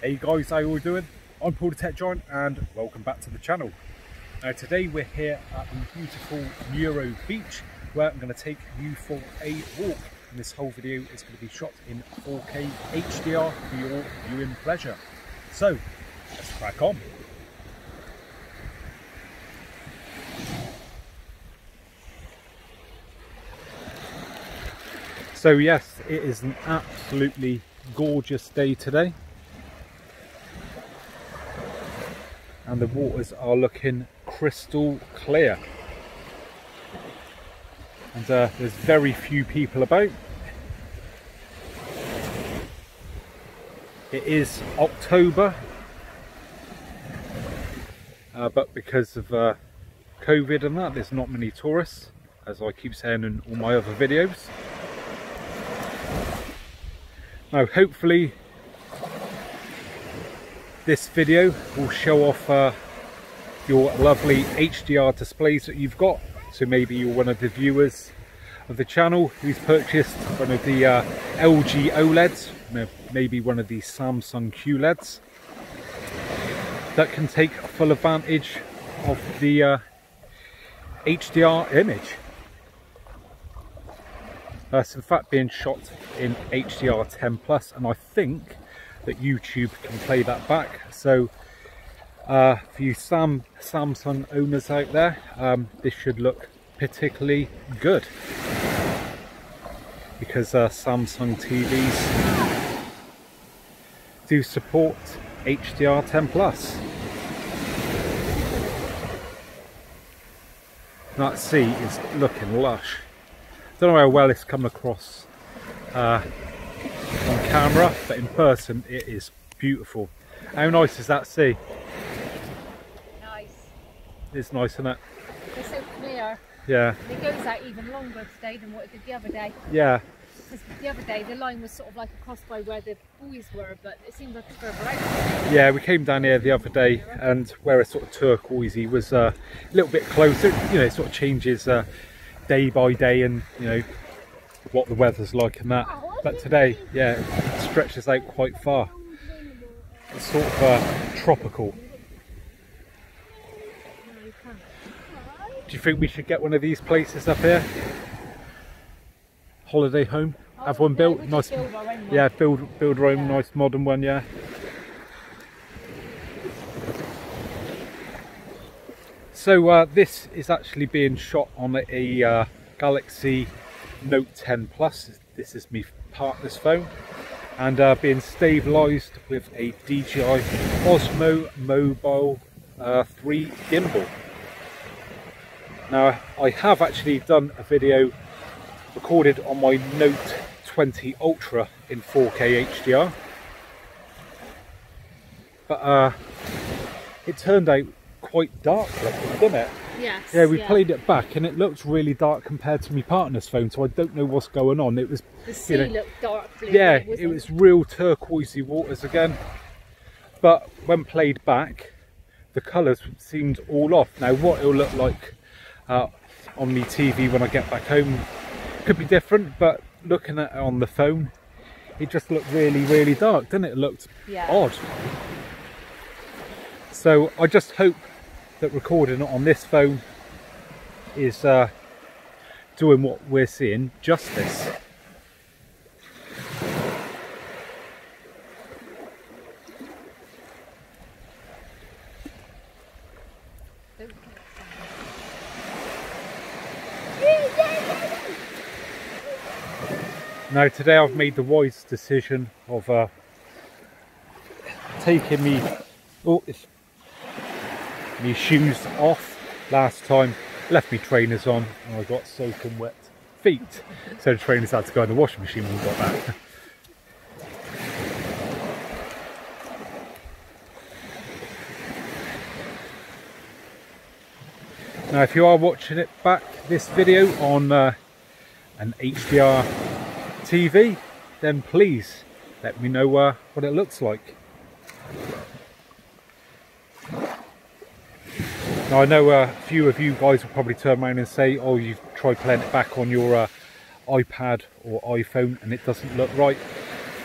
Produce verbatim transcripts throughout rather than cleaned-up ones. Hey guys, how you all doing? I'm Paul the Tech Giant and welcome back to the channel. Now today we're here at the beautiful Muro Beach where I'm going to take you for a walk, and this whole video is going to be shot in four K H D R for your viewing pleasure. So let's crack on. So yes, it is an absolutely gorgeous day today. And the waters are looking crystal clear, and uh, there's very few people about. It is October, uh, but because of uh, COVID and that, there's not many tourists, as I keep saying in all my other videos. Now hopefully this video will show off uh, your lovely H D R displays that you've got. So maybe you're one of the viewers of the channel who's purchased one of the uh, L G OLEDs, maybe one of the Samsung Q L E Ds, that can take full advantage of the uh, H D R image. That's in fact being shot in H D R ten plus, and I think that YouTube can play that back. So uh, for you Sam, Samsung owners out there, um, this should look particularly good, because uh, Samsung T Vs do support H D R ten plus. That sea is looking lush. Don't know how well it's come across uh, on camera, but in person it is beautiful. How nice is that sea? Nice. It's nice, isn't it? It's so clear. Yeah. It goes out even longer today than what it did the other day. Yeah. Because the other day the line was sort of like across by where the buoys were, but it seemed like it's further out. Yeah, we came down here the other day, and where it's sort of turquoisey was uh, a little bit closer. You know, it sort of changes uh, day by day, and you know what the weather's like and that. Oh. But today, yeah, it stretches out quite far. It's sort of uh, tropical. Do you think we should get one of these places up here? Holiday home, have one built, nice. Yeah, build build our own nice modern one, yeah. So uh, this is actually being shot on a uh, Galaxy Note ten plus. This is me partner's phone, and uh, being stabilised with a D J I Osmo Mobile uh, three gimbal. Now I have actually done a video recorded on my Note twenty Ultra in four K H D R, but uh, it turned out quite dark looking, didn't it? Yes, yeah, we yeah. played it back and it looked really dark compared to my partner's phone, so I don't know what's going on. It was the sea, you know, looked dark blue. Yeah, it, it was real turquoisey waters again. But when played back, the colours seemed all off. Now what it'll look like uh, on my T V when I get back home could be different, but looking at it on the phone, it just looked really, really dark, didn't it? It looked yeah. odd. So I just hope that recording on this phone is uh, doing what we're seeing justice. Now today I've made the wise decision of uh, taking me, oh, it's my shoes off last time, left my trainers on, and I got soaking wet feet. So the trainers had to go in the washing machine when we got back. Now if you are watching it back, this video on uh, an H D R T V, then please let me know uh, what it looks like. Now I know a few of you guys will probably turn around and say, oh, you've tried playing it back on your uh, iPad or iPhone and it doesn't look right.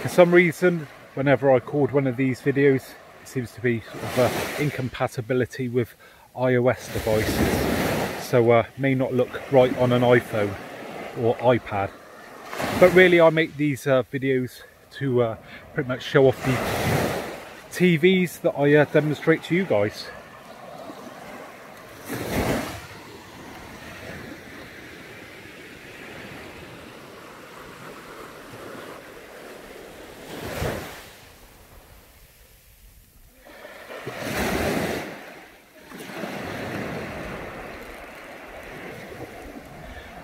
For some reason whenever I record one of these videos, it seems to be sort of uh, incompatibility with iOS devices, so uh, may not look right on an iPhone or iPad. But really, I make these uh, videos to uh, pretty much show off the T Vs that I uh, demonstrate to you guys.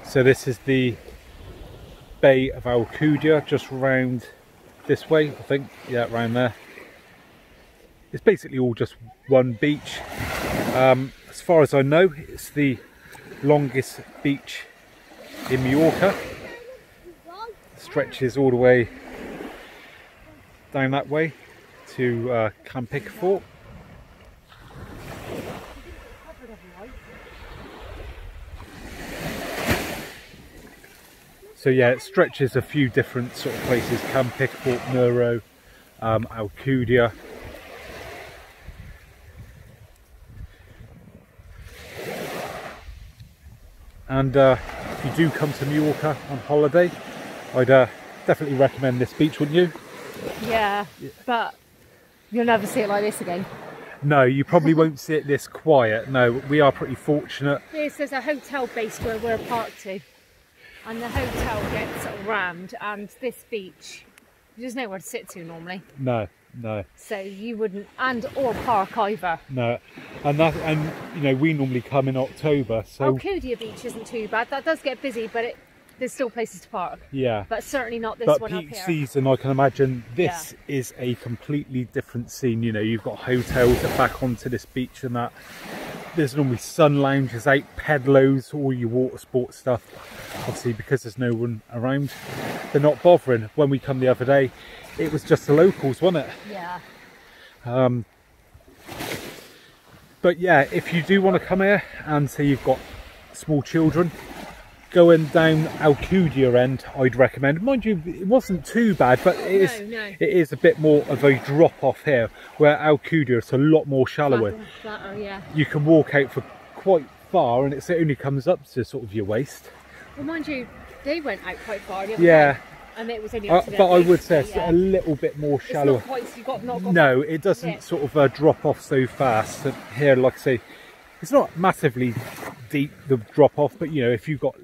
So this is the Bay of Alcudia, just round this way, I think. Yeah, round there. It's basically all just one beach. Um, as far as I know, it's the longest beach in Mallorca. It stretches all the way down that way to uh, Can Picafort. So yeah, it stretches a few different sort of places: Can Picafort, Muro, um, Alcudia. And uh, if you do come to Mallorca on holiday, I'd uh, definitely recommend this beach, wouldn't you? Yeah, yeah, but you'll never see it like this again. No, you probably won't see it this quiet. No, we are pretty fortunate. Yes, there's a hotel base where we're parked to. And the hotel gets rammed, and this beach, there's nowhere to sit to normally. No, no. So you wouldn't, and or park either. No, and that, and you know, we normally come in October. So Alcudia Beach isn't too bad. That does get busy, but it, there's still places to park. Yeah. But certainly not this but one up here. But peak season, I can imagine this yeah. is a completely different scene. You know, you've got hotels that back onto this beach and that. There's normally sun lounges out, pedlos, all your water sport stuff. Obviously, because there's no one around, they're not bothering. When we come the other day, it was just the locals, wasn't it? Yeah. Um, but yeah, if you do want to come here and say you've got small children, going down Alcudia end, I'd recommend. Mind you, it wasn't too bad, but it is no, no. it is a bit more of a drop off here, where Alcudia is a lot more shallower. Flatter, flatter, yeah. You can walk out for quite far, and it's, it only comes up to sort of your waist. Well, mind you, they went out quite far. Didn't yeah. They? And it was only up to uh, but I would say it's yeah. a little bit more shallower. It's not quite, so you've got, not got no, it doesn't yeah. sort of uh, drop off so fast. And here, like I say, it's not massively deep, the drop off, but you know, if you've got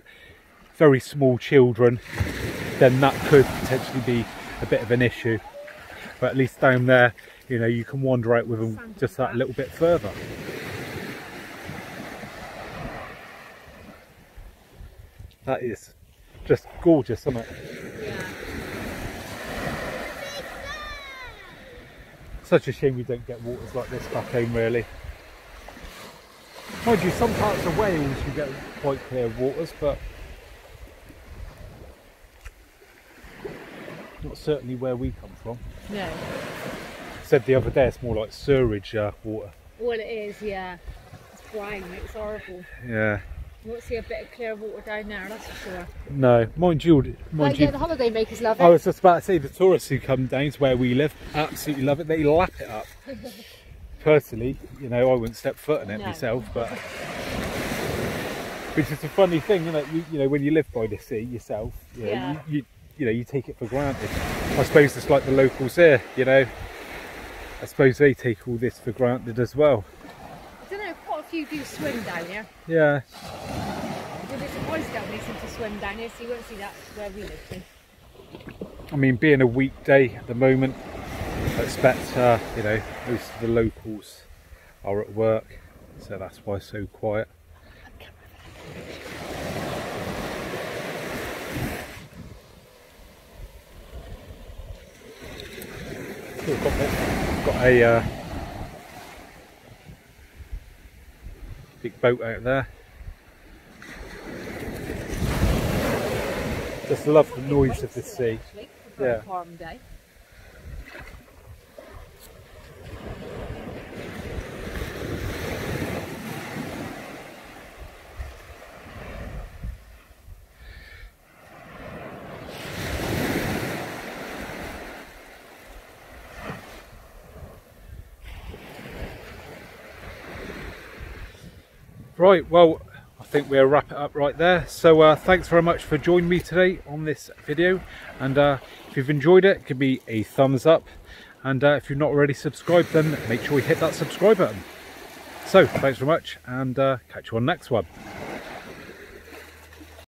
very small children, then that could potentially be a bit of an issue. But at least down there, you know, you can wander out with them just that little bit further. That is just gorgeous, isn't it? Yeah. Such a shame we don't get waters like this back home, really. Mind you, some parts of Wales you get quite clear waters, but not certainly where we come from. No. I said the other day it's more like sewerage uh, water. Well, it is, yeah. It's brown, it's horrible. Yeah. You won't see a bit of clear water down there, that's for sure. No, mind you, mind like, you. Yeah, the holiday makers love it. I was just about to say, the tourists who come down to where we live absolutely love it. They lap it up. Personally, you know, I wouldn't step foot in it no. myself, but which is a funny thing, isn't it? You, you know, when you live by the sea yourself, you know, yeah. you, you, you know, you take it for granted. I suppose it's like the locals here, you know. I suppose they take all this for granted as well. You do swim down here. Yeah. Well, there's a boys down here seem to swim down here, so you won't see that where we live too. I mean, being a weekday at the moment, I expect, uh, you know, most of the locals are at work, so that's why it's so quiet. Ooh, got, a, got a... Uh, big boat out there. Just love the noise of the sea. Yeah. Calm day. Right, well, I think we'll wrap it up right there. So uh, thanks very much for joining me today on this video. And uh, if you've enjoyed it, give me a thumbs up. And uh, if you're not already subscribed, then make sure you hit that subscribe button. So thanks very much, and uh, catch you on the next one.